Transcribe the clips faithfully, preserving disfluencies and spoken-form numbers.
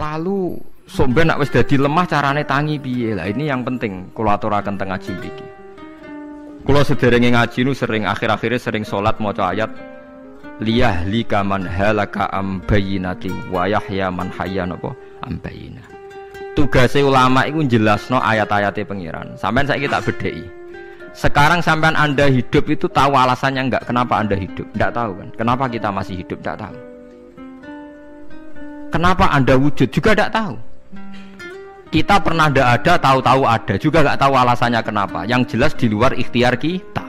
Lalu somben nak wis dadi lemah carane tangi piye? Lah ini yang penting kula aturaken teng ngaji mriki. Kula sederenge ngaji nu sering akhir-akhire sering salat maca ayat liyah lika man halaka am bayyinati wa yahya man hayya napa am bayyinah. Tugase ulama iku jelasno ayat-ayate pengiran. Sampeyan saiki tak bedheki. Sekarang sampeyan Anda hidup itu tahu alasannya enggak kenapa Anda hidup? Enggak tahu kan? Kenapa kita masih hidup? Enggak tahu. Kenapa Anda wujud juga tidak tahu. Kita pernah tidak ada, tahu-tahu ada juga tidak tahu alasannya kenapa. Yang jelas di luar ikhtiar kita.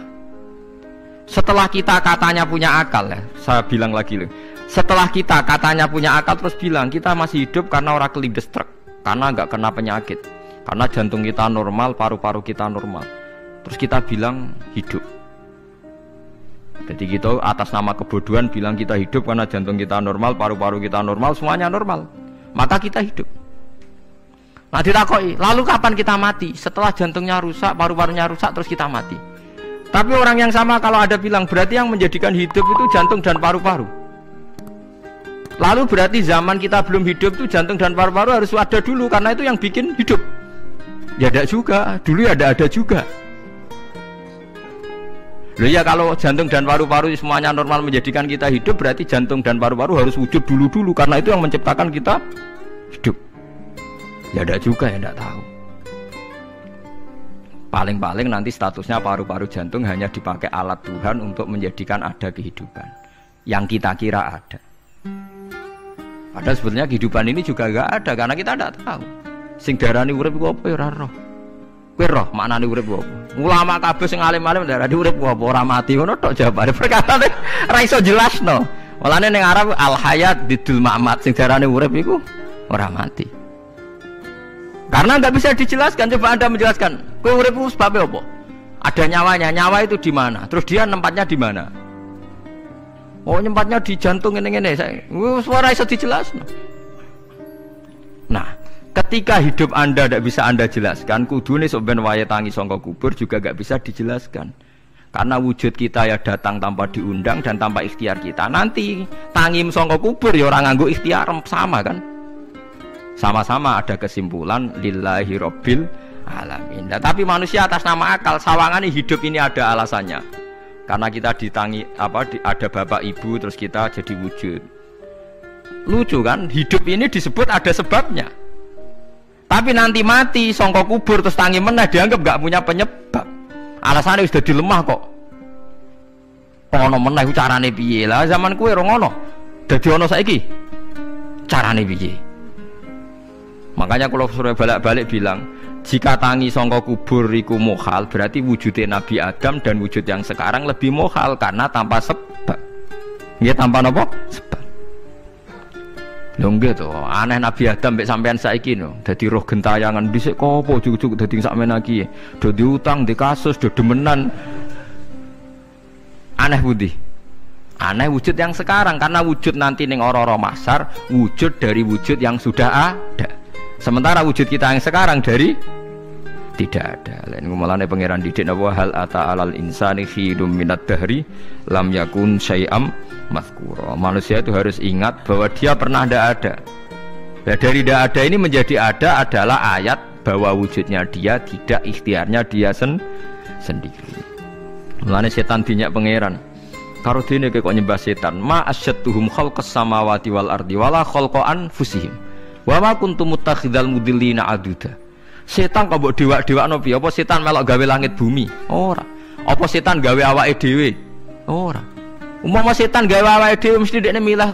Setelah kita katanya punya akal ya, saya bilang lagi loh. Setelah kita katanya punya akal terus bilang kita masih hidup karena ora kelindes truk, karena nggak kena penyakit, karena jantung kita normal, paru-paru kita normal. Terus kita bilang hidup. Jadi kita atas nama kebodohan bilang kita hidup karena jantung kita normal, paru-paru kita normal, semuanya normal. Maka kita hidup. Nah ditakoi, lalu kapan kita mati? Setelah jantungnya rusak, paru-parunya rusak, terus kita mati. Tapi orang yang sama kalau ada bilang, berarti yang menjadikan hidup itu jantung dan paru-paru. Lalu berarti zaman kita belum hidup itu jantung dan paru-paru harus ada dulu, karena itu yang bikin hidup. Ya ada juga, dulu ya ada-ada juga. Loh ya kalau jantung dan paru-paru semuanya normal menjadikan kita hidup, berarti jantung dan paru-paru harus wujud dulu-dulu karena itu yang menciptakan kita hidup. Ya enggak juga, ya enggak tahu. Paling-paling nanti statusnya paru-paru jantung hanya dipakai alat Tuhan untuk menjadikan ada kehidupan yang kita kira ada. Padahal sebenarnya kehidupan ini juga enggak ada karena kita enggak tahu. Sing darani urip iku apa ya ora roh. Roh maknane urip ku apa? Ulama kabeh sing alim-alim ndarani urip ku apa? Ora mati ngono tok jawabane. Perkarane ora iso jelasno. Walane ning Arab al hayat didul ma'mat sing darane urip iku ora mati. Karena enggak bisa dijelaskan, coba Anda menjelaskan. Kowe urip ku sebabe apa? Ada nyawanya. Nyawa itu di mana? Terus dia tempatnya di mana? Oh, tempatnya di jantung ngene-ngene. Wis ora iso dijelasno. Nah, ketika hidup Anda tidak bisa Anda jelaskan, kudune sok ben waya tangi sangka kubur juga gak bisa dijelaskan. Karena wujud kita ya datang tanpa diundang dan tanpa ikhtiar kita. Nanti tangi sangka kubur ya orang nganggo ikhtiar sama kan? Sama-sama ada kesimpulan lillahi rabbil alamin. Nah, tapi manusia atas nama akal sawangane hidup ini ada alasannya. Karena kita ditangi apa ada bapak ibu terus kita jadi wujud. Lucu kan? Hidup ini disebut ada sebabnya. Tapi nanti mati, songkok kubur, terus tangi meneh dianggap gak punya penyebab. Alasannya sudah dilemah kok. Ono meneh carane piye lah zaman kue rongono. Jadi ono saiki carane piye. Makanya kalau suruh balik-balik bilang, jika tangi songkok kubur iku mohal, berarti wujudnya Nabi Adam dan wujud yang sekarang lebih mohal karena tanpa sebab. Nggih tanpa nopo? Sebab. Longge to, aneh Nabi Adam mek sampean saiki no. Dadi roh gentayangan dhisik kopo jujuk dadi sakmene iki. Do diutang, di kasus, do demenan. Aneh budi. Aneh wujud yang sekarang karena wujud nanti ning ora-ora mahsyar wujud dari wujud yang sudah ada. Sementara wujud kita yang sekarang dari tidak ada. Lain ngomolane pangeran didik napa hal ata alal insani khidum minad dahri lam yakun syai'am mazkura. Manusia itu harus ingat bahwa dia pernah tidak ada. Nah, dari tidak ada ini menjadi ada adalah ayat bahwa wujudnya dia tidak ikhtiarnya dia sen sendiri. Mulane setan dinyak pangeran. Karo dene kok nyembah setan, ma asyattuhum khalqas samawati wal ardi wala khalqa anfusihim. Wa ma kuntum muttakhidhal mudillina aduda. Setan kok mbok dewak-dewakno piye? Apa setan melok gawe langit bumi? Ora. Apa setan gawe awake dhewe? Ora. Umpama setan gawe awake dhewe mesti dekne milah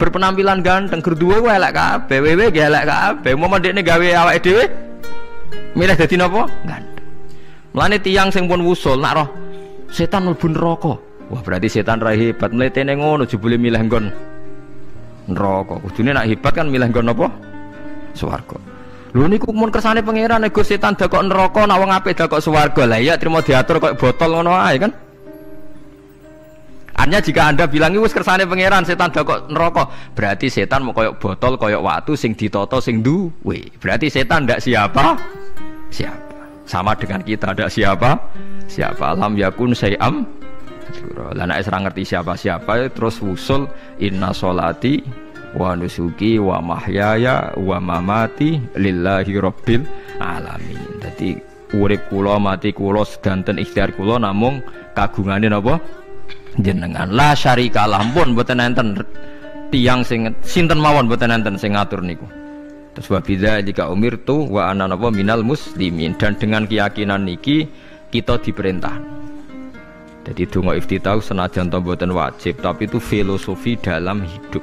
berpenampilan ganteng, gerduwe wae elek kabeh, wewe ge elek kabeh. Umpama dekne gawe awake dhewe milih dadi napa? Ganteng. Mulane tiyang sing pun wusul nak roh setan mlebu neraka. Wah, berarti setan ra hebat. Mletene ngono jebule milih nggon neraka. Kudune nak hebat kan milih nggon apa? Swarga. Lho niku mun kersane pangeran nego setan dak kok neraka nak wong apik dak kok swarga. Lah iya trimo diatur kok botol ngono ae kan. Artinya jika Anda bilang wis kersane pangeran setan dak kok neraka, berarti setan mau koyok botol koyok watu sing ditata sing duwe. Berarti setan ndak siapa? Siapa? sama dengan kita, ada siapa siapa lam yakun sayam. Lah nek ora ngerti siapa-siapa terus wusul inna sholati wa nusuki wa mahyaya wa mamati lillahi rabbil alamin. Dadi urip kula mati kula sedanten ikhtiar kula namung kagungane napa jenengan. La syarika lampun mboten enten tiyang sing sinten mawon mboten enten sing ngatur niku. Terus wa bidzalika umirtu wa ana napa minal muslimin, dan dengan keyakinan niki kita diperintah. Jadi donga iftitah senajan ta mboten wajib, tapi itu filosofi dalam hidup.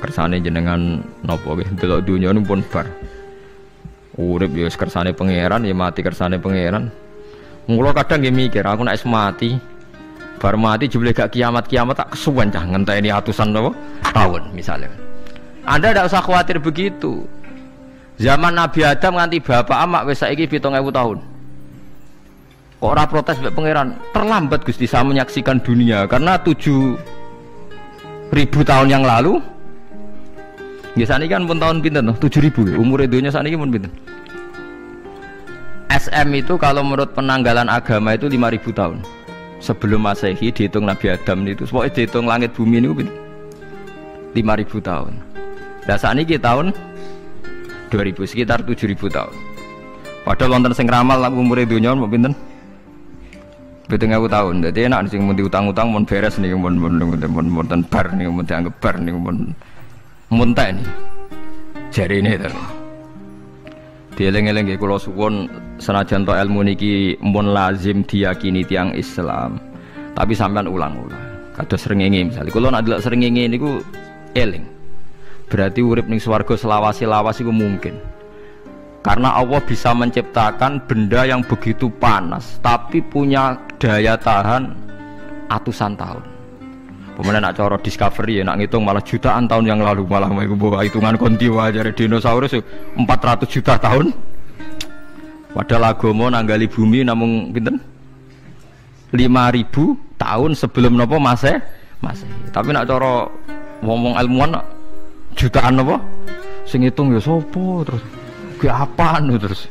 Kersane jenengan napa nggih delok dunya niku pun bar. Urip ya kersane pangeran, ya mati kersane pangeran. Mula kadang nggih mikir aku nek wis mati, bar mati jebule gak kiamat-kiamat tak kesuwen cah ngenteni atusan napa tahun misalnya. Anda ndak usah khawatir begitu. Zaman Nabi Adam nganti bapak amak wis saiki pitung ewu tahun. Orang protes mbek pangeran, terlambat Gusti saya menyaksikan dunia karena tujuh ribu tahun yang lalu. Ya saat ini kan pun tahun pinten loh, tujuh ribu umur dunia saat ini pun pinten. S M itu kalau menurut penanggalan agama itu lima ribu tahun sebelum masehi, dihitung Nabi Adam itu, pokoknya dihitung langit bumi ini lima ribu tahun. Dan saat ini tahun dua ribu sekitar tujuh ribu tahun. Padahal wonten sing ramal umur dunia mau pinten? pitung ewu tahun, jadi enak sing mung diutang-utang mun beres niki mun mun mun mun ten bar niki mun dianggep bar niki mun muntek niki jarine to. Dieling-eling nggih kula suwun senajan to ilmu niki mun lazim diyakini tiyang Islam, tapi sampean ulang-ulang. Kados srengenge misale kula nek delok srengenge niku eling. Berarti urip ning swarga selawase-lawase iku mungkin. Karena Allah bisa menciptakan benda yang begitu panas tapi punya daya tahan atusan tahun. Pemenang nak coro discovery ya, nak ngitung malah jutaan tahun yang lalu, malah bawa hitungan kontiwa dari dinosaurus empat ratus juta tahun. Padahal agama nanggali bumi namung pinten lima ribu tahun sebelum nopo masih masih. Tapi nak coro ngomong ilmuwan jutaan nopo sing ngitung ya sopo terus. Apaan itu terus?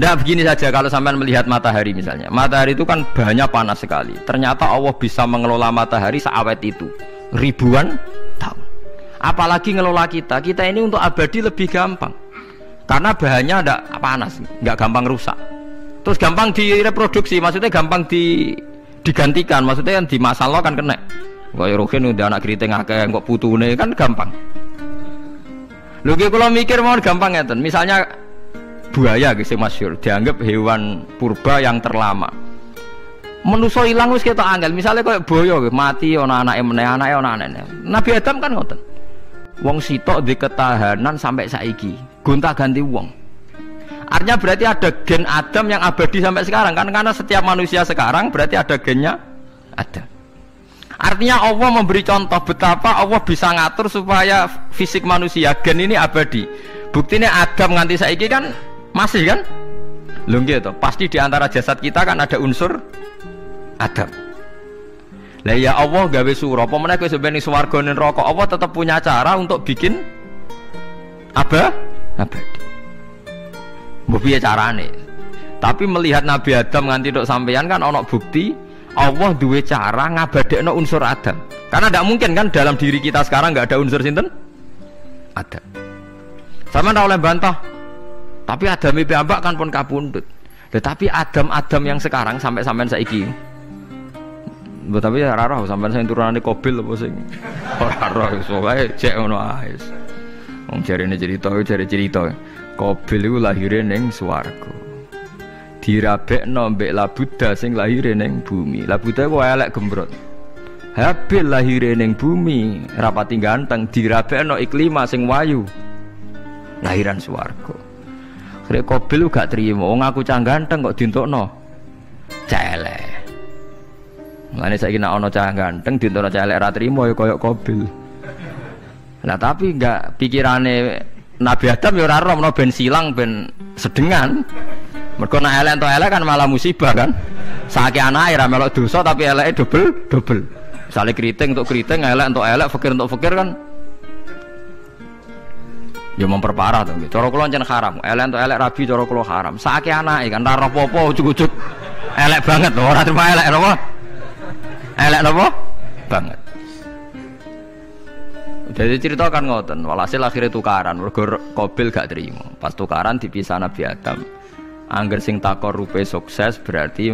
Nah begini saja, kalau sampean melihat matahari misalnya, matahari itu kan bahannya panas sekali. Ternyata Allah bisa mengelola matahari seawet itu ribuan tahun. Apalagi ngelola kita, kita ini untuk abadi lebih gampang. Karena bahannya tidak panas, nggak gampang rusak. Terus gampang direproduksi, maksudnya gampang di, digantikan, maksudnya yang dimasalah kan kena. Kayak rohin udah anak keriting akeh, kok putune kan gampang. Lho kalau mikir mohon gampang ngeten. Misalnya buaya gitu masyhur dianggap hewan purba yang terlama. Manusa ilang wis ketok angel. Misalnya koyo buaya gitu, mati ana anake meneh, anake ana anake. Nabi Adam kan ngoten. Wong sitok di ketahanan sampai saiki, gonta-ganti wong. Artinya berarti ada gen Adam yang abadi sampai sekarang kan, karena setiap manusia sekarang berarti ada gennya Adam. Artinya Allah memberi contoh betapa Allah bisa ngatur supaya fisik manusia gen ini abadi. Buktinya Adam nganti saiki kan masih kan? Lho nggih to, pasti di antara jasad kita kan ada unsur Adam. Lah ya Allah gawe sura, apa meneh kowe sampeyan swarga ning neraka, Allah tetap punya cara untuk bikin apa? Abadi. Mbok piye carane? Tapi melihat Nabi Adam nganti tok sampeyan kan ana bukti Allah duwe cara ngabadekno unsur Adam. Karena tidak mungkin kan dalam diri kita sekarang nggak ada unsur sinten? Adam. Sama ndak oleh bantah. Tapi Adam iki ambak kan pun kapundhut. Tetapi Adam-Adam yang sekarang sampai sampean saiki. Tapi ora roh sampean sing turunane Qabil apa sing ora roh iso wae cek ngono ae. Wong jarene cerita iki jare cerita. Qabil iku lahire ning swarga. Dirabekno mbek Labuda sing lahire ning bumi. Labuda ku elek gembrot. Habil lahire ning bumi, rapati ganteng, dirabekno Iklima sing wayu. Lahiran swarga. Kare Qabil gak trimo, wong aku cah ganteng kok dintokno celek. Mulane saiki nek ana cah ganteng dintokno celek ra trimo ya kaya Qabil. Lah tapi gak pikirane Nabi Adam ya ora rono ben silang ben sedengan. Mergo nek elek to elek kan malah musibah kan. Saiki anake ra melok dosa tapi eleke dobel-dobel. Misale kriting untuk kriting, elek untuk elek, fakir untuk fakir kan. Ya memperparah tuh. Cara kula ncen haram. Elek to elek rabi cara kula haram. Saake anake kan ora apa-apa ujug-ujug elek banget ora terima elek apa? Elek apa? Banget. Jadi cerita kan ngoten, walhasil akhirnya tukaran, mergo Qabil gak terima. Pas tukaran dipisah Nabi Adam. Angger sing takor rupe sukses berarti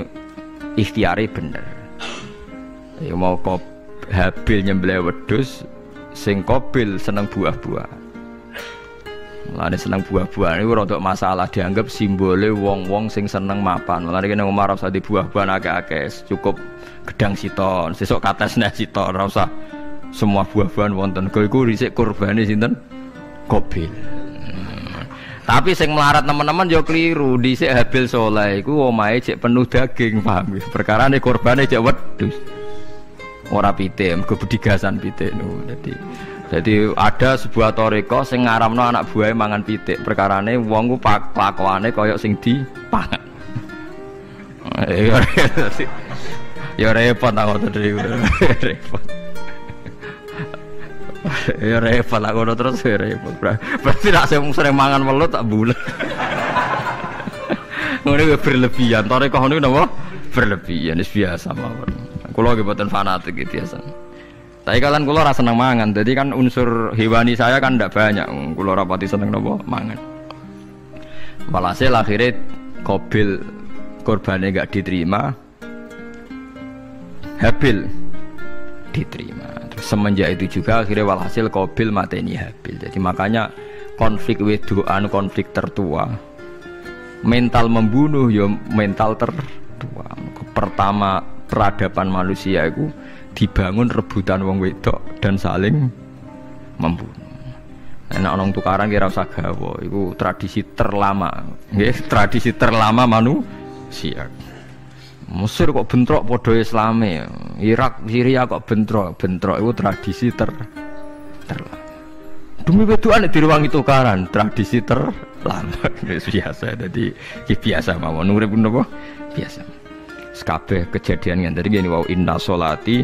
ikhtiare bener. Ya mau kok Habil nyembelih wedhus, sing Qabil seneng buah-buah. Mulane seneng buah-buhan iku rodok masalah dianggap simbole wong-wong sing seneng mapan. Mulane kene Umar ora usah di buah-buhan akeh-akeh, cukup gedang siton, sesuk katesne siton, ora usah semua buah-buhan wonten. Go iku risik kurbane sinten? Qabil. Hmm. Tapi sing melarat teman-teman yo keliru, dhisik Habil saleh iku omahe cek penuh daging, paham ya. Perkarane kurbane cek wedhus. Ora pitik, mergo bedigasan pitik niku. Dadi Jadi ada sebuah toriko sing ngaramno anak buahnya mangan pitik. Perkarane wong ku pakuane koyok sing dipangan. Ya repot aku tadi. Repot. Ya repot aku terus repot. Berarti nak sing sering mangan welut tak bulet. Ngene kuwi berlebihan. Toriko niku napa? Berlebihan wis biasa mawon. Kulo nggih boten fanatik biasa. Tapi kalian kulo rasa seneng mangan, jadi kan unsur hewani saya kan tidak banyak. Kulo rapati seneng nopo mangan. Walhasil akhirnya Qabil korbannya gak diterima, Habil diterima. Terus semenjak itu juga akhirnya walhasil Qabil mateni Habil. Jadi makanya konflik wedoan konflik tertua, mental membunuh ya mental tertua. Pertama peradaban manusia itu dibangun rebutan wong wedok dan saling membunuh. Enak nong tukaran kira usah gawa. Iku tradisi terlama, nggih, tradisi terlama manusia. Mesir kok bentrok podo Islame, Irak, Syria kok bentrok, bentrok. Iku tradisi ter terlama. Demi wedokan di ruang tukaran, tradisi terlama. Biasa, jadi biasa mawon. Urip napa? Biasa. Kabeh kejadian yang tadi gini. Wow inna solati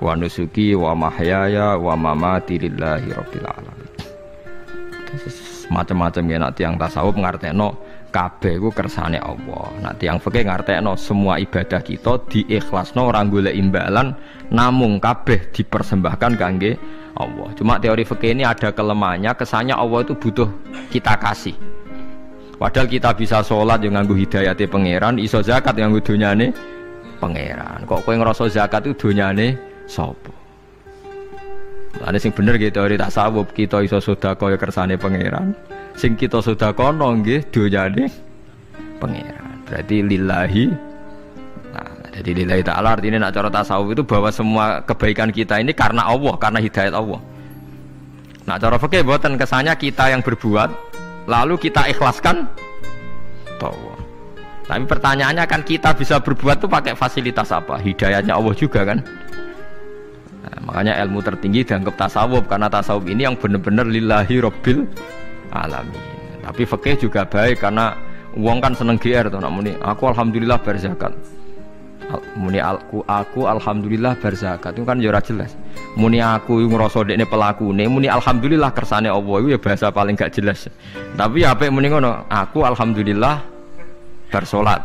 wa nusuki wa mahyaya wa mamati lillahi rabbil alamin. Macam-macam ya nak tiyang tasawuf ngartekno kabeh iku kersane Allah. Nak tiyang fikih ngartekno semua ibadah kita diikhlasno ora golek imbalan namung kabeh dipersembahkan kangge Allah. Cuma teori fikih ini ada kelemahannya, kesannya Allah itu butuh kita kasih. Padahal kita bisa sholat yang nganggo hidayate pangeran, iso zakat yang nganggo dunyane pangeran. Kok kowe ngrasa zakat itu dunyane sopo. Nah, ini sing bener gitu teori tasawuf, kita iso sedekah ya kersane pangeran. Sing kita sedekah nggih dunyane pangeran. Berarti lillahi. Nah, jadi lillahi ta'ala artinya nak cara tasawuf itu bahwa semua kebaikan kita ini karena Allah, karena hidayat Allah. Nah, cara fikih boten, kesannya kita yang berbuat lalu kita ikhlaskan Allah. Tapi pertanyaannya kan kita bisa berbuat tuh pakai fasilitas apa? Hidayatnya Allah juga kan? Nah, makanya ilmu tertinggi dianggap tasawuf karena tasawuf ini yang benar-benar lillahi rabbil alamin. Tapi fikih juga baik karena uang kan seneng G R tuh nak muni. Aku alhamdulillah berzakat. Al, muni aku aku alhamdulillah berzakat itu kan jelas jelas. Muni aku ngerasa dekne pelakune. Muni alhamdulillah kersane Allah itu ya bahasa paling gak jelas. Tapi ya apik muni ngono. Aku alhamdulillah bersolat.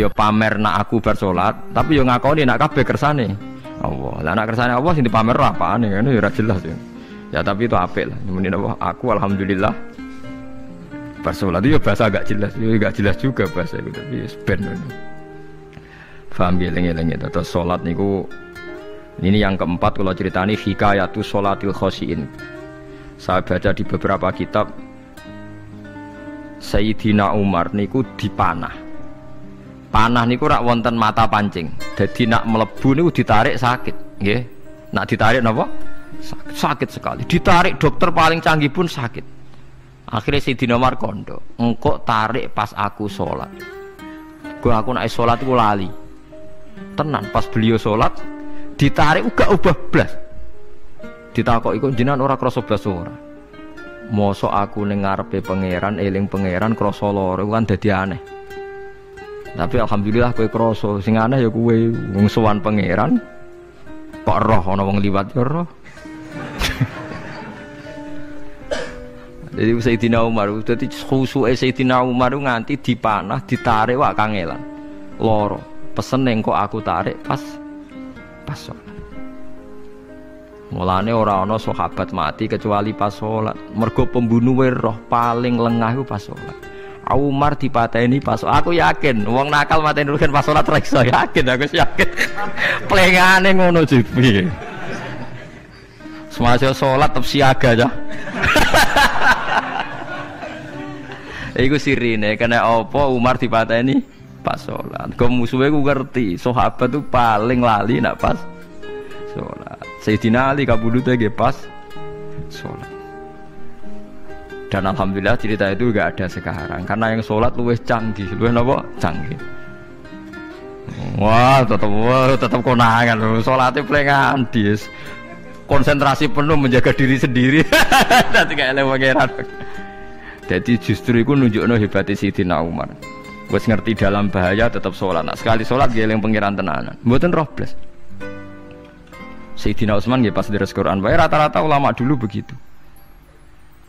Yo pamer nak aku bersolat. Tapi yo ngakoni nak kabeh kersane Allah. Lah anak kersane Allah sing dipamer apaan ya ngono ya ora jelas ya. Ya tapi itu apik lah. Mending Allah aku alhamdulillah. Bersolat itu ya bahasa agak jelas, ya enggak jelas juga bahasa itu tapi wis ben ngono. Paham geleng-geleng itu terus salat niku ini yang keempat kalau ceritani hikayatus sholatil khosiin. Saya baca di beberapa kitab Sayyidina Umar niku dipanah. Panah niku rak wonten mata pancing. Jadi nak melebu niku ditarik sakit, nggih. Nak ditarik napa? Sakit, sakit sekali. Ditarik dokter paling canggih pun sakit. Akhirnya Sayyidina Umar kondo, engkok tarik pas aku sholat. Gua aku naik sholat ku lali. Tenan pas beliau sholat ditarik uga ubah blas. Ditakok iku jenengan ora krasa blas ora. Mosok aku ning ngarepe pangeran, eling pangeran krasa lara kan dadi aneh. Tapi alhamdulillah kowe krasa sing aneh ya kowe wong sowan pangeran kok roh ana wong liwat ya roh. Jadi Sayyidina Umar, jadi khusuke Sayyidina Umar nganti dipanah, ditarik wak kangelan. Loro, pesen yang kok aku tarik pas pas sholat. Mulane ora ana sahabat mati kecuali pas sholat. Mergo pembunuhe roh paling lengah iku pas sholat. Umar dipateni pas sholat. Aku yakin wong nakal mateni rugen pas sholat ra iso, yakin aku yakin. Plengane ngono jipi. Semasa sholat tetap siaga ya. Iku sirine kena apa Umar dipateni pas sholat. Kok musuhe ku ngerti, sahabat tuh paling lali nak pas sholat. Sayyidina Ali kabudutnya nggih pas sholat. Dan alhamdulillah cerita itu enggak ada sekarang karena yang sholat luwih canggih, luwih napa? Canggih. Wah, tetep wah, tetep konangan lho, salate plengan dis. Konsentrasi penuh menjaga diri sendiri. Dadi gak eleh pangeran. Dadi justru iku nunjukno hebate Sayyidina Umar. Wis ngerti dalam bahaya tetep sholat. Nah, sekali sholat nggih eling pangeran tenanan. Mboten roh blas. Sayyidina Utsman nggih pas deres Quran wae rata-rata ulama dulu begitu.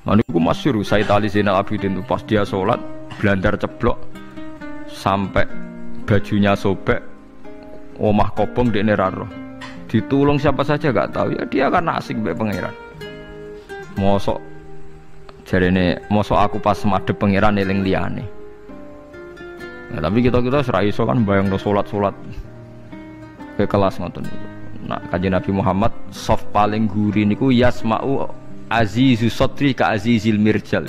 Maniku masyhur Sayyid Ali Zainal Abidin pas dia salat blandar ceblok sampai bajunya sobek, omah kobong dekne ra roh. Ditulung siapa saja enggak tahu, ya dia kan asing mbek pangeran. Mosok jarene mosok aku pas madhep pangeran eling liyane. Nah, tapi kita-kita ora iso kan mbayangno salat-salat ke kelas ngoten. Nah, Kanjeng Nabi Muhammad soft paling gurih niku yasma'u azizu sotri ka azizil mirjal.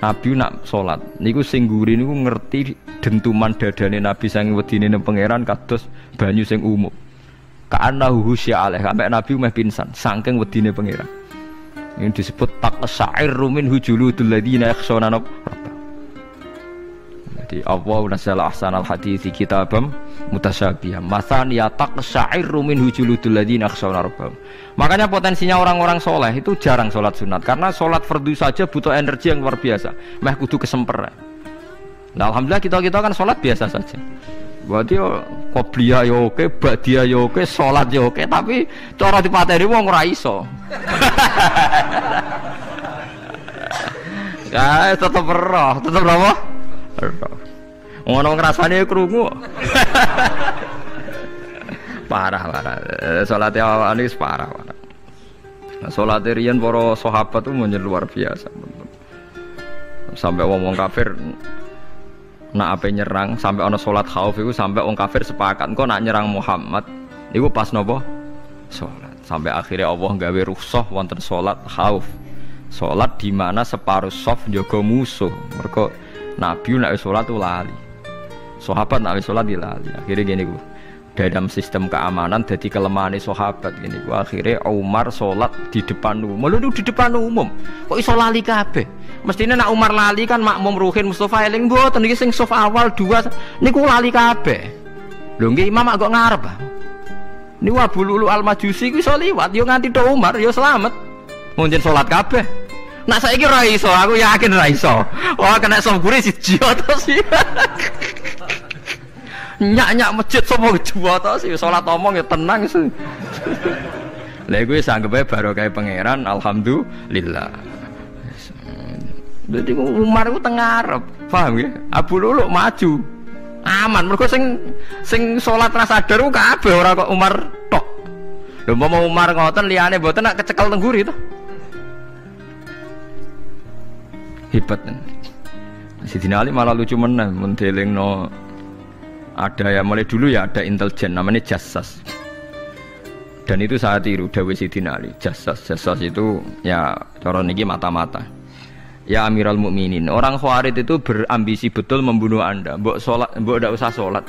Nabi nak salat niku sing gurih niku ngerti dentuman dadane Nabi saking wedine nang pangeran kados banyu sing umum. Ka'annahu husya alaih sampai Nabi meh pingsan saking wedine pangeran. Ini disebut taqsa'irru min hujuludul ladzina yakhshawna rabbahum. Jadi Allahu nazzala ahsanal haditsi kitabam mutasyabihan masani taqsa'irru min hujuludul ladzina yakhshawna rabbahum. Makanya potensinya orang-orang soleh itu jarang sholat sunat karena sholat fardu saja butuh energi yang luar biasa. Meh kudu kesemper. Nah, alhamdulillah kita-kita kan sholat biasa saja. Berarti qobliyah yo oke, ba'diyah yo oke, sholat yo oke, tapi cara dipateni wong ora iso. Ya tetep roh, tetep apa? Ngono ngrasane krungu. Parah-parah. Salate awake wis parah-parah. Salate riyen para sahabat itu menjadi luar biasa. Sampai wong kafir nak ape nyerang, sampai ana salat khauf iku sampai wong kafir sepakat engko nak nyerang Muhammad iku pas napa? Salat. Sampai akhirnya Allah gawe rukhsah wonten salat khauf. Salat di mana separuh saf njaga musuh. Mergo Nabi nak sholat tu lali, sahabat nak sholat di lali. Akhirnya gini gue, dalam sistem keamanan jadi kelemahan sahabat gini gue. Akhirnya Umar sholat di depan umum, malu di depan umum. Kok iso lali kabeh? Mestinya nak Umar lali kan makmum Ruhin Mustafa eling gue, tadi sing sof awal dua, ni gue lali kabeh. Longi Imam agak ngarep. Ni Abu Lu'lu' al-Majusi gue soliwat, yo nganti do Umar, yo selamat. Mungkin sholat kabeh. Nak saya kira iso, aku yakin iso. Wah kena som gurih si jiwa tau sih. Nyak-nyak masjid sopo jiwa tau sih. Sholat omong ya tenang sih. Lagi gue sanggupnya baru kayak pangeran. Alhamdulillah. Jadi Umar itu tengah Arab, paham ya? Abu Lu'lu' maju, aman. Mereka sing sing sholat rasa daru kabeh ora kok Umar tok. Lho mau Umar ngoten liyane mboten nak kecekel teng guri to. Hebat kan? Sayyidina Ali malah lucu meneh mendelingno ada ya mulai dulu ya ada intelijen namanya jassas dan itu saya tiru dawuh Sayyidina Ali. Jassas jassas itu ya cara niki mata-mata ya Amirul Mukminin, orang Khawarij itu berambisi betul membunuh anda. Mbok salat mbok ndak usah salat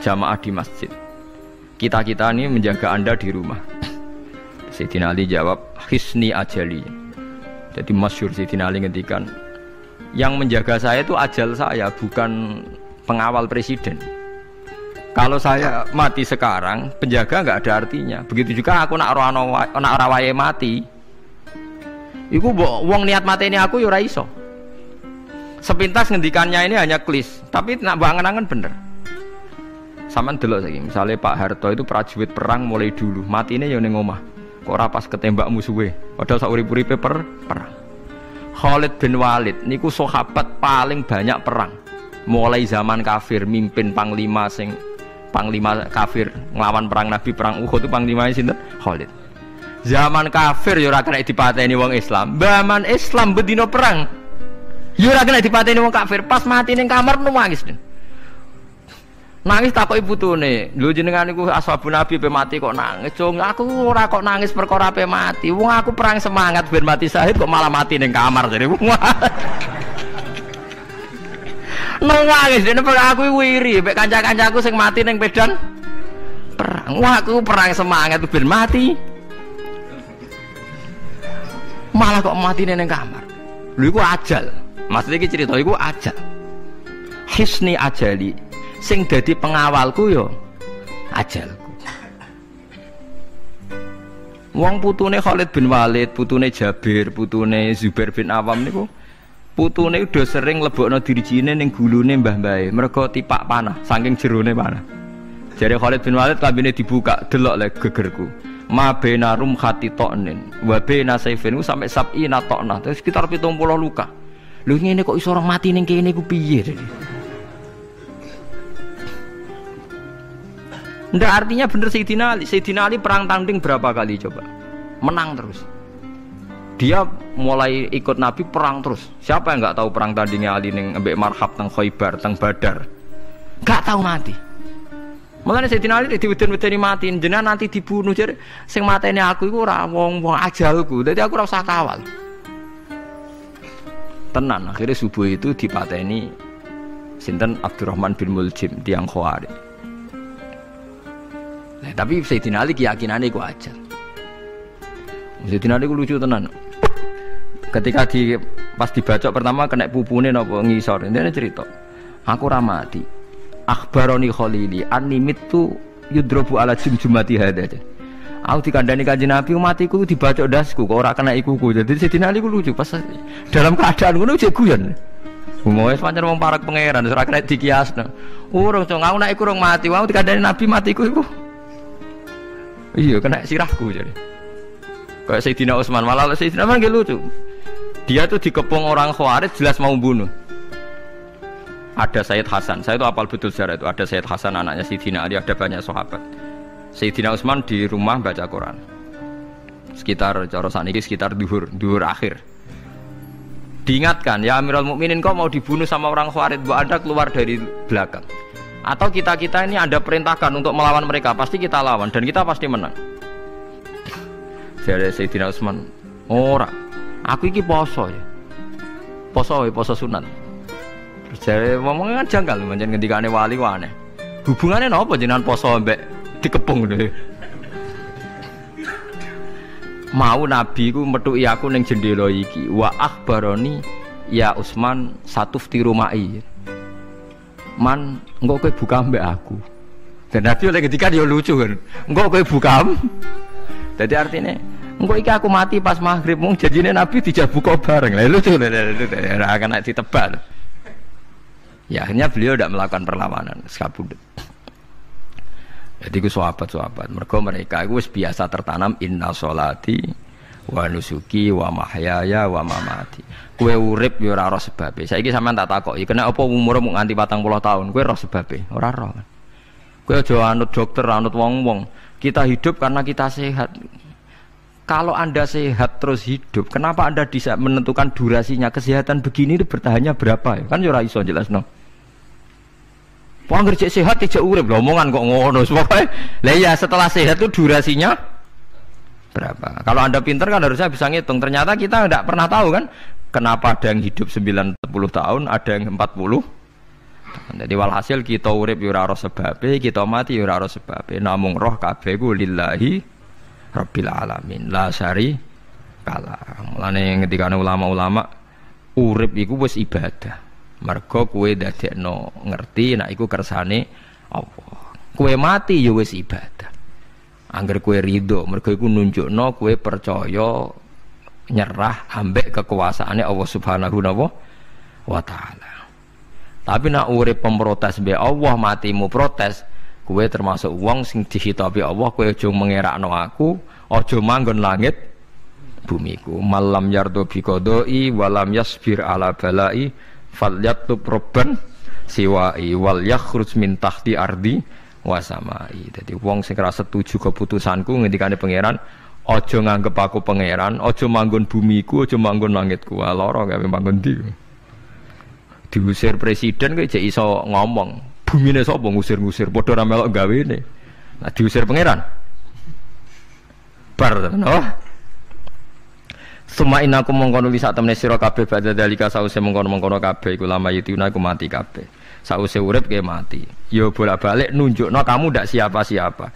jamaah di masjid, kita-kita ini menjaga anda di rumah. Sayyidina Ali jawab hisni ajali. Jadi masyhur Sayyidina Ali ngendikan yang menjaga saya itu ajal saya, bukan pengawal presiden. Kalau saya mati sekarang, penjaga nggak ada artinya. Begitu juga aku nak rawaye mati. Iku wong niat mati ini aku yo ra iso. Sepintas ngendikannya ini hanya klis, tapi nak bangen-angen bener. Saman delok saiki, misalnya Pak Harto itu prajurit perang mulai dulu, matine yo ning omah. Kok ora pas ketembak musuhe, padahal sak urip-uripe per perang. Khalid bin Walid niku sahabat paling banyak perang. Mulai zaman kafir mimpin panglima sing panglima kafir nglawan perang Nabi perang Uhud itu panglimane sinten? Khalid. Zaman kafir ya ora kena dipateni wong Islam. Zaman Islam bedino perang. Ya ora kena dipateni wong kafir. Pas mati ning kamar nangis. Nangis takoki putune, lho jenengan niku ashabun Nabi pe mati kok nangis. Cung, aku ora kok nangis perkara pe mati. Wong aku perang semangat ben mati syahid kok malah mati ning kamar jare. Nangis dene aku iri pek kanca-kancaku sing mati ning pedan perang. Wah, aku perang semangat ben mati. Malah kok mati ning kamar. Lho iku ajal. Maksudnya iki cerita iku ajal. Hisni ajali. Sing dadi pengawalku yo ajalku. Wong putune Khalid bin Walid, putune Jabir, putune Zubair bin Awam niku putune udah sering lebokno dirijine ning gulune mbah-mbahe mergo tipak panah saking jerone panah. Jare Khalid bin Walid kambine dibuka, delok le gegerku. Ma baina rumhati toknen wa baina saifinu sampe sab'ina toknah, terus sekitar pitung puluh luka. Lho ngene kok iso orang mati ning kene ku piye? Ndak artinya bener Sayyidina Ali. Sayyidina Ali perang tanding berapa kali coba? Menang terus. Dia mulai ikut Nabi perang terus. Siapa yang enggak tahu perang tandingnya Ali ning ambek Marhab teng Khaibar teng Badar? Enggak tahu mati. Mulane Sayyidina Ali diweden-wedeni mati, jenengan nanti dibunuh jare sing mateni aku iku ora wong-wong ajalku. Dadi aku ora usah kawal. Tenan akhirnya subuh itu dipateni sinten Abdurrahman bin Muljim tiyang Khawarij. Nah, tapi Sayyidina Ali keyakinannya itu aja. Sayyidina Ali itu lucu tenan. Ketika di pas dibacok pertama kena pupune napa ngisor. Dene cerita. Aku ra mati. Akhbaroni Khalili annimitu yudrobu ala jumjumati hada. Aku dikandani Kanjeng Nabi matiku dibacok dasku kok ora kena ikuku. Jadi Sayyidina Ali itu lucu pas dalam keadaan ngono jek guyon. Wis pancen wong parek pangeran ora kena dikiasno. Urung cong aku nek iku urung mati, aku dikandani Nabi matiku iku. Iya, kena sirahku jadi. Kayak Sayyidina Utsman, malah Sayyidina Utsman gak lucu. Dia tuh dikepung orang Khawarij jelas mau bunuh. Ada Sayyid Hasan, saya itu apal betul sejarah itu. Ada Sayyid Hasan anaknya Sayyidina Ali, ada banyak sahabat. Sayyidina Utsman di rumah baca Quran. Sekitar cara saniki sekitar duhur, duhur akhir. Diingatkan, ya Amirul Mukminin kau mau dibunuh sama orang Khawarij, bu Anda keluar dari belakang. Atau kita-kita ini Anda perintahkan untuk melawan mereka, pasti kita lawan dan kita pasti menang. Jadi Sayyidina Utsman, ora, aku iki poso ya, poso ya, poso sunat. Jadi ngomongnya kan janggal, macam ketika ane wali wane, hubungannya apa jenengan poso ambek dikepung deh. Mau Nabi ku metuki aku neng jendela iki, wa akhbaroni ya Utsman satufti rumai. Man, engkau kau buka mbak aku. Dan Nabi oleh ketika dia lucu kan, engkau kau buka. Jadi artinya, engkau iki aku mati pas maghrib mung jadinya Nabi dijak buka bareng. Lalu lucu, akan ditebak. Ya akhirnya beliau tidak melakukan perlawanan, sekabudut. Jadi ku sahabat-sahabat, mergo mereka ku biasa tertanam inna sholati wa nusuki wa mahyaya wa mamati. Kowe urip yo ora roh sebabe. Saiki sampean tak takoki, kena apa umure mung nganti patang puluh tahun? Kowe roh sebabe? Ora roh. Kowe aja anut dokter, anut wong-wong. Kita hidup karena kita sehat. Kalau Anda sehat terus hidup, kenapa Anda bisa menentukan durasinya kesehatan begini itu bertahannya berapa? Kan yo ora iso jelasno. Wong kerja sehat dijak urip, lho omongan kok ngono. Pokoke lha iya setelah sehat itu durasinya berapa? Kalau Anda pinter kan harusnya bisa ngitung. Ternyata kita tidak pernah tahu kan kenapa ada yang hidup sembilan puluh tahun, ada yang empat puluh. Jadi walhasil kita urip ya ora ora sebabe, kita mati ya ora ora sebabe. Namung roh kabeh ku lillahi rabbil alamin. La syari kala. Mulane ngendikane ulama-ulama urip iku wis ibadah. Mergo kowe dadekno ngerti nek iku kersane Allah. Kowe mati ya wis ibadah. Angger kue ridho, mergo iku nunjukno kue percaya nyerah ambek kekuasaane Allah Subhanahu wa Ta'ala. Tapi nak urip pemprotes be Allah, matimu protes, kue termasuk wong sing dihitopi Allah. Kue aja mengerakno aku, aja manggon langit bumiku. Malam yardo biqodoi walam yasbir ala balai falyatlub robban siwai wal yakhruj min tahti ardi wasamai. Jadi wong sing ra setuju keputusanku ngendikane pangeran, ojo nganggep aku pangeran, ojo manggon bumiku, ojo manggon langitku. Wah lara gawe manggon ndi. Diusir presiden kok jek iso ngomong, bumine sapa ngusir-ngusir, padha ra melok gawene. Nah diusir pangeran. Bar tenan. Oh. Sumain aku mongkon wis sak temne sira kabeh badhe dalika sause mongkon-mongkon kabeh iku lama yutuna iku mati kabeh. Sause urip ge mati. Yo bolak-balik nunjukno kamu ndak siapa-siapa.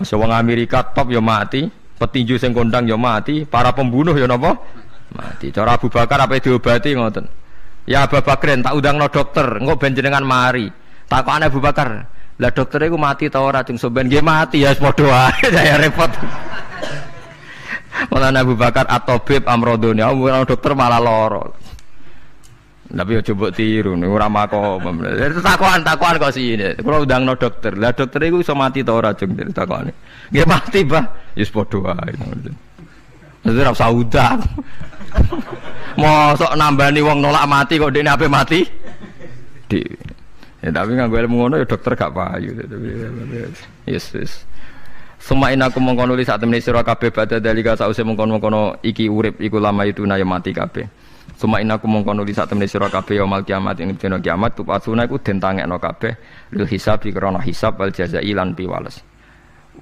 Masa wong Amerika top ya mati, petinju sing kondang ya mati, para pembunuh ya napa? Mati. Cara Abu Bakar apa diobati ngoten. Ya Abu Bakrin tak undangno dokter, engko ben jenengan mari. Takokane Abu Bakar, "Lah doktere iku mati ta ora?" Jung soben nggih mati ya wis padha ae, saya repot. Malah Abu Bakar atobib amrodone, ora dokter malah lara. Tapi yo coba tiru, ora makom. Takokan takokan kok sine. Kula undangno dokter. Lah dokter iku iso mati ta ora jeng takokane. Nggih mati, Pak. Wis padha wae. Terus ora usah udah. Mosok nambani wong nolak mati kok dene ape mati? Dhewe. Ya tapi nganggo ilmu ngono ya dokter gak payu. Yes, yes. Sumain aku mongkon nulis sak temene sira kabeh badhe dalika sause mongkon-mongkon iki urip iku lama itu na ya mati kabeh. Suma inaku mongkon nulis sak temene sira kabeh ya mal kiamat ing dina kiamat tupasuna iku den tangekno kabeh lil hisab krana hisab wal jazai lan piwales.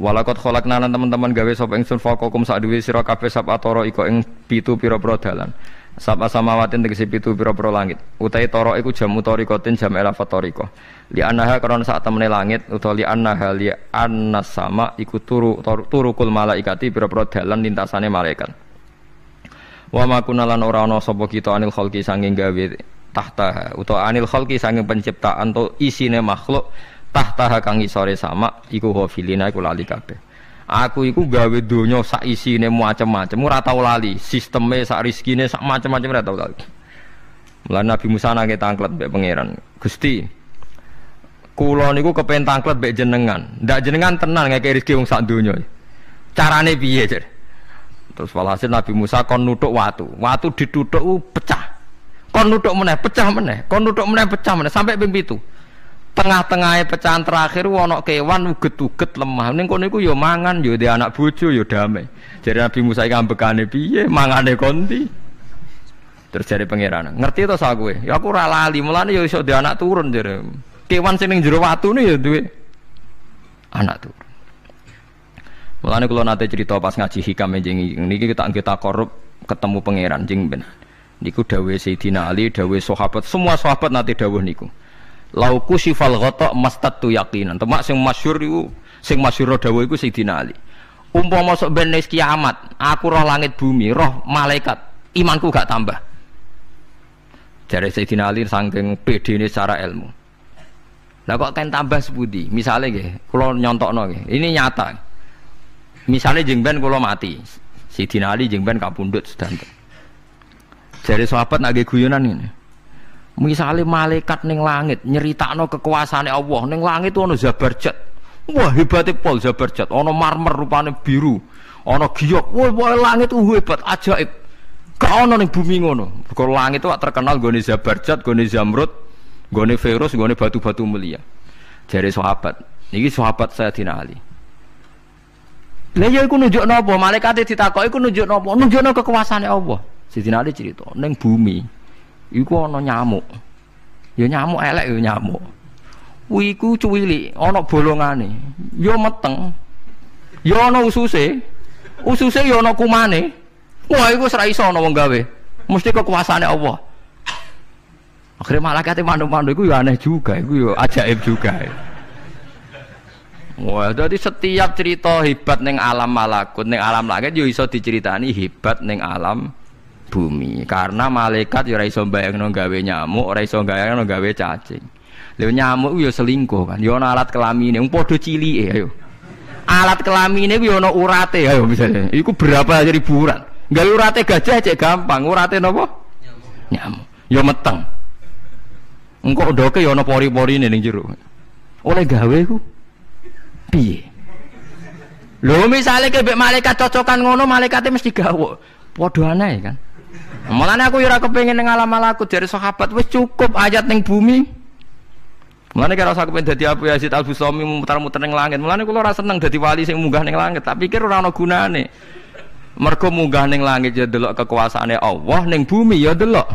Walakot kholakna lan teman-teman gawe sapa ingsun faqakum sak duwe sira kabeh sapatara iku ing pitu pira-pira dalan. Sapa samawati tegese pitu pira-pira langit. Utahe tara iku jamu tarikatin jam elafat tarika. Li annaha krana sak temene langit utawa li annaha li annas sama iku turu turukul malaikati pira-pira dalan lintasane malaikat. Wa ma kunna lan ora ana sapa kita anil khalqi sanging gawe tahtaha utawa anil khalqi sanging penciptaan to isine makhluk tahtaha kang isore sama iku hafilina iku lali kabeh. Aku iku gawe donya sak isine macam-macam ora tau lali, sisteme sak rezekine sak macam-macam ora tau lali. Mula Nabi Musa nang ketangklet mbek pangeran. Gusti, kula niku kepen tangklet mbek jenengan. Ndak jenengan tenan ngeke rezeki wong sak donya. Carane piye, Jar? Terus walhasil Nabi Musa kon nuthuk watu. Watu dituthuk pecah. Kon nuthuk meneh, pecah meneh. Kon nuthuk meneh, pecah meneh sampai ping pitu. Tengah-tengahe pecahan terakhir ana kewan uget-uget lemah. Ning kono iku ya mangan, ya ndek anak bojo ya damai. Jare Nabi Musa iki ambekane piye? Mangane konti. Terus jare pangeran, "Ngerti to sak kowe? Ya aku ora lali, mulane ya iso ndek anak turun jare. Kewan sing ning jero watune ya duwe anak turun." Mulane kula nate cerita pas ngaji hikam jeneng niki kita kita korup ketemu pangeran jeng ben. Niku dawuh Sayyidina Ali, dawuh sahabat, semua sahabat nate dawuh niku. Lauku sifal ghata mastatu yaqinan. Temak sing masyhur iku, sing masyhur dawuh iku Sayyidina Ali. Umpama sok ben wis kiamat, aku roh langit bumi, roh malaikat, imanku gak tambah. Jare Sayyidina Ali saking pedene secara ilmu. Lah kok kan tambah sepundi? Misale nggih, kula nyontokno nggih. Ini nyata. Misalnya jengben kalau mati, Sayyidina Ali jengben kapundhut sedanten. Jare sahabat nggih guyonan ngene. Misale malaikat ning langit nyeritakno kekuasaane Allah, ning langit ono Zabarjat. Wah hebate pol Zabarjat, ono marmer rupane biru, ono giok. Wah langit ku hebat ajaib. Gak ono ning bumi ngono. Perkara langit wak terkenal nggone Zabarjat, nggone Zamrud, nggone Firus, nggone batu-batu mulia. Jare sahabat, niki sahabat Sayyidina Ali. Lha ya iku nunjukno apa? Malaikate ditakoki iku nunjukno apa? Nunjukno kekuasaane Allah. Sayyidina Ali cerita, ning bumi iku ana nyamuk. Ya nyamuk elek ya nyamuk. Kuwi iku cuwilik, ana bolongane. Ya meteng. Ya ana ususe. Ususe ya ana kumane. Wah iku wis ra iso ana wong gawe. Mesti kekuasaane Allah. Akhire malaikate mandu-mandu iku ya aneh juga, iku ya ajaib juga. Wah, jadi setiap cerita hebat neng alam malakut, neng alam langit yo iso diceritani hebat neng alam bumi. Karena malaikat yo ora iso mbayangno gawe nyamuk, ora iso mbayangno gawe cacing. Lha nyamuk yo selingkuh kan, yo ana alat kelamine, wong padha cilike ayo. Alat kelamine kuwi ana urate ayo misalnya. Iku berapa ribu urat? Gawe urate gajah cek gampang, urate napa? Nyamuk. Nyamuk. Yo meteng. Engko ndoke yo ana pori-porine ning jero. Oleh gawe ku piye Lho misale kebek malaikat cocokan ngono, malaikate mesti gawok. Padha aneh kan. Mulane aku yo ora kepengin ning alam malaku dari sahabat wis cukup ayat ning bumi. Mulane karo aku pengen dadi Abu Yazid Al-Bustami muter-muter ning langit. Mulane kula ora seneng dadi wali sing munggah ning langit, tak pikir ora ana gunane. Mergo munggah ning langit ya delok kekuasaane Allah, ning bumi ya delok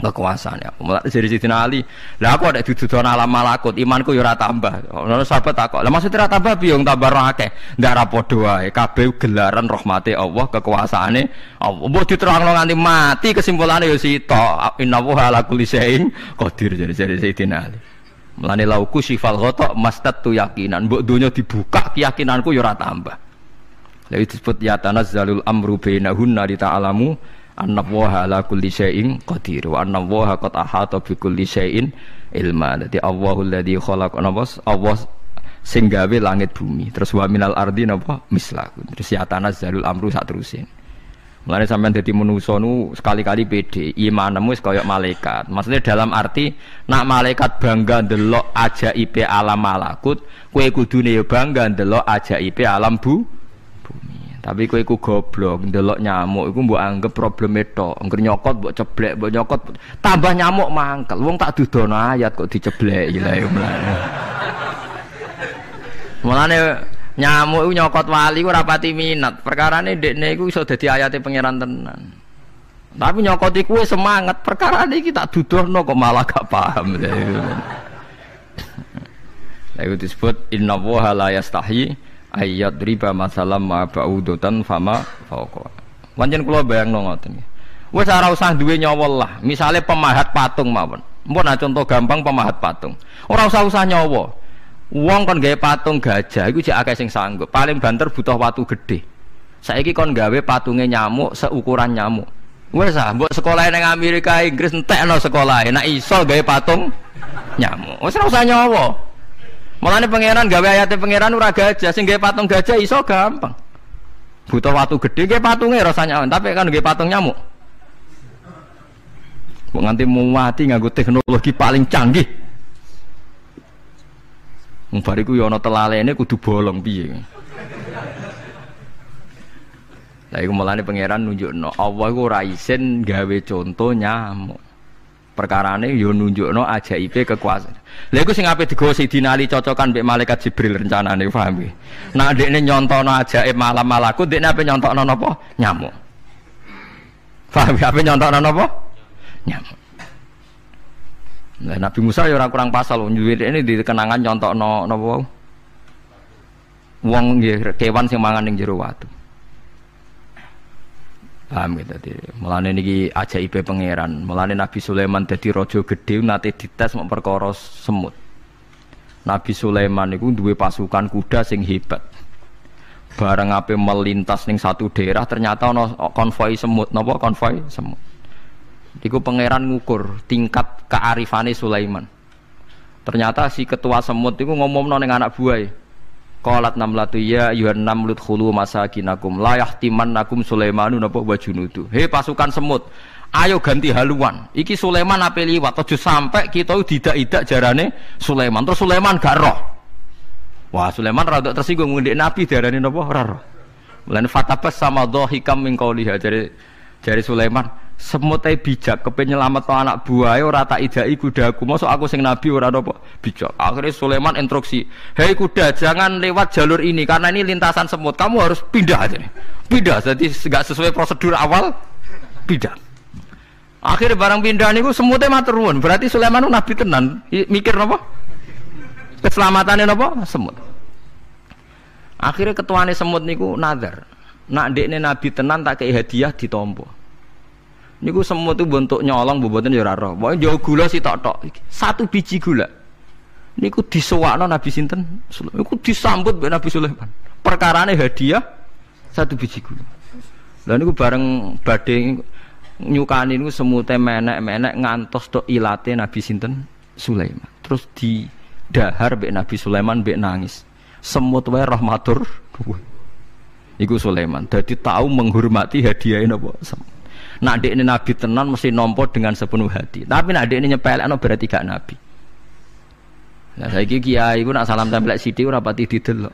kekuasaan ya. Mulane dari Sidina Ali, lah aku ada dudukan alam malakut, imanku yo ora tambah. Ono sahabat takok, "Lah maksud ora tambah piye? Wong tambah ora akeh." Ndak ra padha wae, kabeh gelaran rahmate Allah, kekuasaane Allah. Mbok diterangno nganti mati kesimpulane yo sitok, innahu ala kulli syai'in qadir dari Sidina Ali. Mulane lauku sifal ghata mastatu yakinan, mbok donya dibuka keyakinanku yo ora tambah. Lha disebut ya tanazzalul amru bainahunna li ta'alamu annallaha ala kulli syai'in qadir wa annallaha qad ahata bi kulli syai'in ilma. Dadi Allahul ladzi khalaqa nafas, Allah sing gawe langit bumi. Terus wa minal ardi napa mislahu. Terus ya tanazzalul amru sak terusin. Mulane sampean dadi manusa nu sekali-kali pede, imanmu wis kaya malaikat. Maksudnya dalam arti nak malaikat bangga ndelok ajaibe alam malakut, kowe kudune ya bangga ndelok ajaibe alam bu. Tapi kowe iku goblok ndelok nyamuk iku mbok anggap probleme tok. Engger nyokot mbok ceblek, mbok nyokot tambah nyamuk mangkel. Wong tak dudono ayat kok dicebleki lha yo. Mulane nyamuk iku nyokot wali ora pati minat. Perkarane ndekne iku iso dadi ayate pangeran tenan. Tapi nyokot iku semangat, perkarane iki tak dudono kok malah gak paham. Lha iku disebut innallaha la yastahi ayat riba masalah ma ba'udotan fama fauqa. Pancen kula bayangno ngoten. Wis ora usah duwe nyawa lah. Misale pemahat patung mawon. Mun contoh gampang pemahat patung. Ora usah-usah nyawa. Wong kon gawe patung gajah iku jek akeh sing sanggup. Paling banter butuh watu gedhe. Saiki kon gawe patunge nyamuk seukuran nyamuk. Wis ah, mbok sekolahe nang Amerika, Inggris entekno sekolahe. Nek iso gawe patung nyamuk. Wis ora usah nyawa. Mulane pangeran gawe ayate pangeran ora gajah, sing gawe patung gajah iso gampang. Butuh watu gedhe nggih patunge rasanya, tapi kan nggih patung nyamuk. Kok nganti muwati nganggo teknologi paling canggih. Wong bar iku ya ana telalene kudu bolong piye. Lah iku mulane pangeran nunjukno Allah iku ora isin gawe conto nyamuk. Perkarane yo nunjukno ajaibe kekuasaan. Lha iku sing ape digowo Sidina Ali cocokan mbek malaikat Jibril rencanane paham iki. Nek ndekne nyontono ajaib malam malaku, ndekne ape nyontokno napa? Nyamuk. Paham ape nyontokno napa? Nyamuk. Lah Nabi Musa yo ora kurang pasal nyuwirene dikenangan nyontokno napa? Wong nggih kewan sing mangan ning jero watu. Paham gitu tadi. Mulane niki ajaibe pangeran. Mulane Nabi Sulaiman dadi raja gedhe nate dites mung perkara semut. Nabi Sulaiman niku duwe pasukan kuda sing hebat. Bareng ape melintas ning satu daerah ternyata ana konvoi semut. Napa konvoi semut? Iku pangeran ngukur tingkat kearifane Sulaiman. Ternyata si ketua semut iku ngomongno ning anak buahe. Qalat namlatu ya ayuhan namlut khulu masakinakum la yahtimannakum Sulaimanu napa wa junudu. He pasukan semut, ayo ganti haluan. Iki Sulaiman ape liwat aja sampe kita didak-idak jarane Sulaiman. Terus Sulaiman gak roh. Wah, Sulaiman rada tersinggung ngendek Nabi diarani napa ora roh. Mulane fatabas sama dhahikam min qauliha jare jare Sulaiman, semut ae bijak kepen nyelametno anak buahe ora tak idaki kudaku. Mosok aku sing nabi ora napa bijak. Akhire Sulaiman instruksi, "Hei kuda, jangan lewat jalur ini karena ini lintasan semut. Kamu harus pindah aja." Pindah, jadi enggak sesuai prosedur awal. Pindah. Akhire barang pindah niku semute matur nuwun. Berarti Sulaiman nabi tenan. Mikir napa? Keselamatane napa? Semut. Akhire ketuane semut niku nazar. Nak ndekne nabi tenan tak kei hadiah ditampa. Niku semut itu bentuk nyolong mboten ya ora roh. Pokoke njowo gula sitok-tok iki. Satu biji gula. Niku disuwakno Nabi sinten? Niku disambut mbek Nabi Sulaiman. Perkarane hadiah satu biji gula. Lah niku bareng badhe nyukani niku semute menek-menek ngantos tok ilate Nabi sinten? Sulaiman. Terus didahar mbek Nabi Sulaiman mbek nangis. Semut wae roh matur duwe. Iku Sulaiman, jadi tahu menghormati hadiah ini apa? Nak dek ini nabi tenan mesti nompo dengan sepenuh hati. Tapi nak dek ini nyepelek, no berarti gak nabi. Nah saya kiki, aku nak salam tempelek sidi, rapati didelok.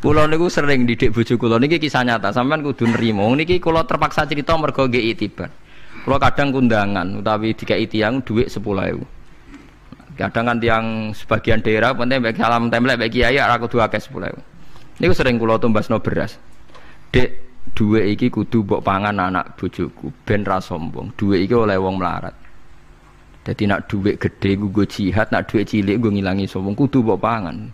Kulo niku sering didik bojo kulo niki kisah nyata, sampean kudu nrimo. Niki kulo terpaksa cerita mergo nggih itibar. Kulo kadang kundangan utawi dikai tiyang dhuwit sepuluh ewu. Kadang kan tiyang sebagian daerah penting bagi salam templek bagi kiai ora kudu akeh sepuluh ewu. Niku sering kulo tumbasno beras. Dik dhuwit iki kudu mbok pangan anak bojoku ben ra sombong. Dhuwit iki oleh wong melarat. Jadi nak duit gede gue jihad, nak duit cilik gue ngilangi sombong, kudu mbok pangan.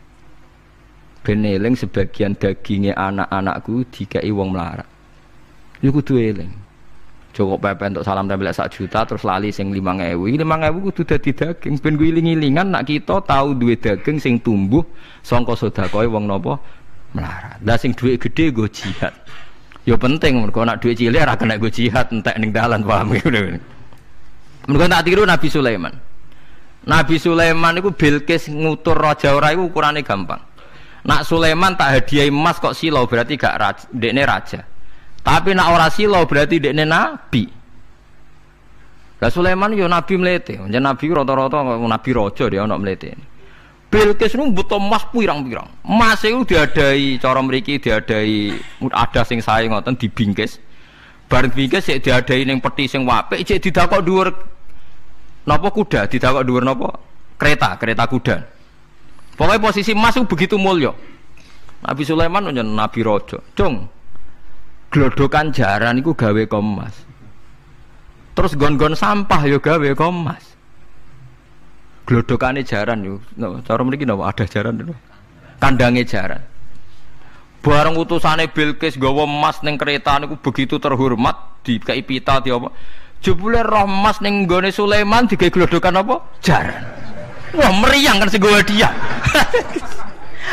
Ben eling sebagian dagingnya anak-anakku dikai wong melarat. Ini kudu eling. Cukup pepe untuk salam tempel satu juta terus lali sing lima ewu. lima ewu kudu dadi daging ben gue iling-ilingan nak kita tahu duit daging sing tumbuh sangka sedekahe wong napa melarat. Lah sing duit gede gue jihad. Ya penting mergo nak duit cilik ora kena gue jihad entek ning dalan paham gitu. Mereka tak tiru Nabi Sulaiman. Nabi Sulaiman itu Bilqis ngutur raja ora itu ukurannya gampang. Nak Sulaiman tak hadiah emas kok silau berarti gak raja, dekne raja. Tapi nak ora silau berarti dekne nabi. Lah Sulaiman yo nabi mlete. Jan nabi rata-rata nabi raja dia ono mlete. Bilqis nu butuh emas pirang-pirang. Emas itu diadai cara mriki diadai ada sing sae ngoten dibingkis. Bar dibingkis sik diadai ning peti sing apik sik didakok dhuwur napa kuda, didakok dhuwur napa? Kereta, kereta kuda. Pokoknya posisi emas itu begitu mulya. Nabi Sulaiman nyen nabi raja. Cung. Glodokan jaran iku gawe ka emas. Terus gon-gon sampah ya gawe ka emas. Glodokane jaran yo. Cara mriki napa ada jaran lho. Kandange jaran. Bareng utusane Bilqis nggawa emas ning kereta niku begitu terhormat dikai pita di apa. Jebule roh emas ning nggone Sulaiman digawe glodokan apa? Jaran. Wah, meriang kan sing gawe dia.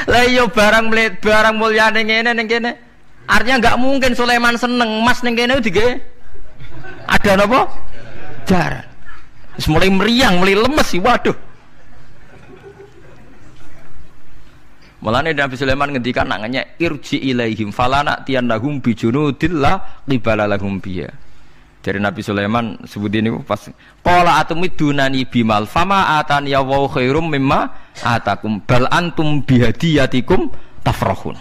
Lah iya barang mlet barang mulyane ngene ning kene. Artinya enggak mungkin Sulaiman seneng emas ning kene digawe ada napa? Jaran. Wis mulai meriang, mulai lemes sih, waduh. Malane Nabi Sulaiman ngendikan nangane irji ilaihim falana tiannahum bijunudillah libalalahum biya. Dari Nabi Sulaiman sebut ini pas qala atumidunani bimal fama atan ya wa khairum mimma atakum bal antum bihadiyatikum tafrahun.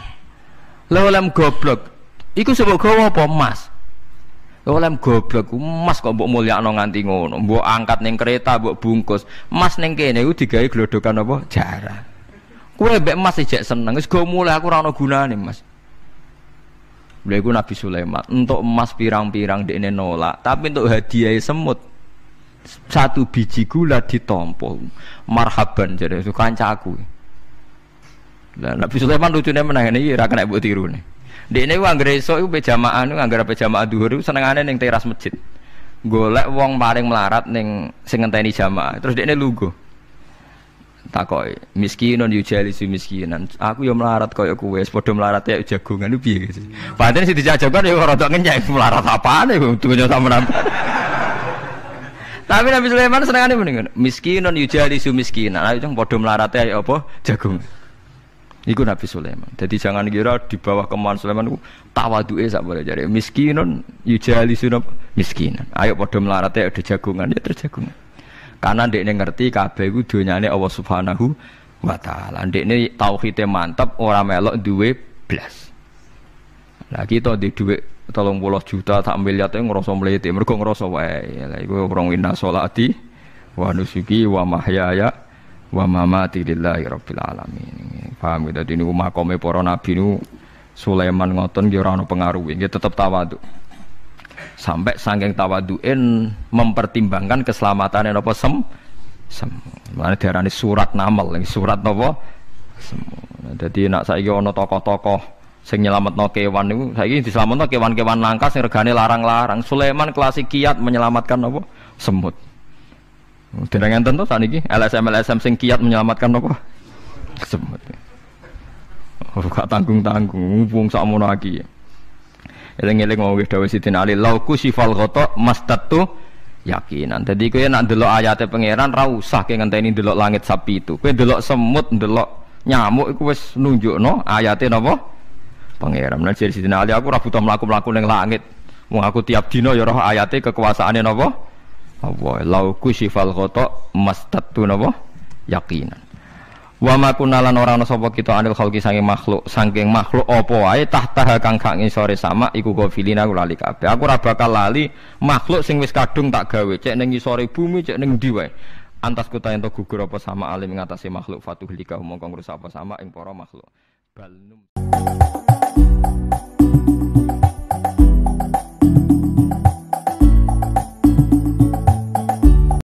Lha olem goblok iku sebab gawa apa emas? Lha olem goblok emas kok mbok mulyakno nganti ngono, mbok angkat ning kereta, mbok bungkus. Emas ning kene iku digawe glodokan apa? Jaran. Kowe mbek emas ijek seneng wis go mulih aku ora ana gunane emas. Lha iku Nabi Sulaiman entuk emas pirang-pirang dekne nolak, tapi entuk hadiah semut. Satu biji gula ditampa. Marhaban jare kancaku. Lah Nabi Sulaiman lucune meneh iki ora kena mbok tirune. Dekne ku anggere esuk iku pe jamaah niku anggere pe jamaah dhuwur senengane ning teras masjid. Golek wong paring melarat ning sing ngenteni jamaah. Terus dekne lungguh. Takoki miskinun yujalisi miskinan aku ya melarat kaya kowe wis padha melarat ya jagongan piye guys padahal sing dijajakan ya rada ngenyek melarat apane dunya sampean tapi Nabi Sulaiman senengane mendingan miskinun yujalisi miskinan ayo jeng padha melarat ya apa jagung iku Nabi Sulaiman jadi jangan kira di bawah kemauan Sulaiman ku tawaduke sak bare jare miskinun yujalisi miskinan ayo padha melarat ya jagongan ya terjagungan karena ndekne ngerti kabeh iku donyane Allah Subhanahu wa taala. Ndekne tauhide mantep ora melok duwe blas. Lah kita ndek dhuwit telung puluh juta tak miliar teh ngrasa mlete, mergo ngrasa wae. Lah iku urung inna sholati wa nusuki wa mahyaya wa mamati lillahi rabbil alamin. Paham kita dene makome para nabi niku Sulaiman ngoten ki ora ana pengaruhe, nggih tetep tawadhu. Sampai saking tawaduin mempertimbangkan keselamatan yang apa sem, sem. Mana diarani surat namal, surat apa? Sem. Jadi nak saiki ono tokoh-tokoh sing nyelametno kewan niku, saiki diselametno kewan-kewan langka sing regane larang-larang. Sulaiman klasik kiat menyelamatkan apa? Semut. Dereng enten to saniki L S M L S M sing kiat menyelamatkan apa? Semut. Oh, gak tanggung-tanggung, wong sakmono iki. Eling-eling ngomongin Dawa Sidin Ali lauku sifal kotok mastatu yakinan jadi kaya nak delok ayatnya pangeran ra usah kaya ngenteni delok langit sapi itu kaya delok semut, delok nyamuk itu wis nunjukno ayatnya apa? Pangeran bener jadi Sidin Ali aku ra butuh mlaku-mlaku ning langit wong aku tiap dina ya roh ayatnya kekuasaane apa? Allah lauku sifal kotok mastatu apa? Yakinan Wa ma kunalan ora ana sapa kita anil khauqi saking makhluk, saking makhluk apa wae tahta kang gak ngisore sama iku gofilina aku lali kabeh. Aku ora bakal lali makhluk sing wis kadung tak gawe, cek ning ngisore bumi, cek ning ndi wae. Antas kuta ento gugur apa sama alim ngatasi makhluk fatuh lika mongko ngrusak apa sama ing para makhluk. Balnum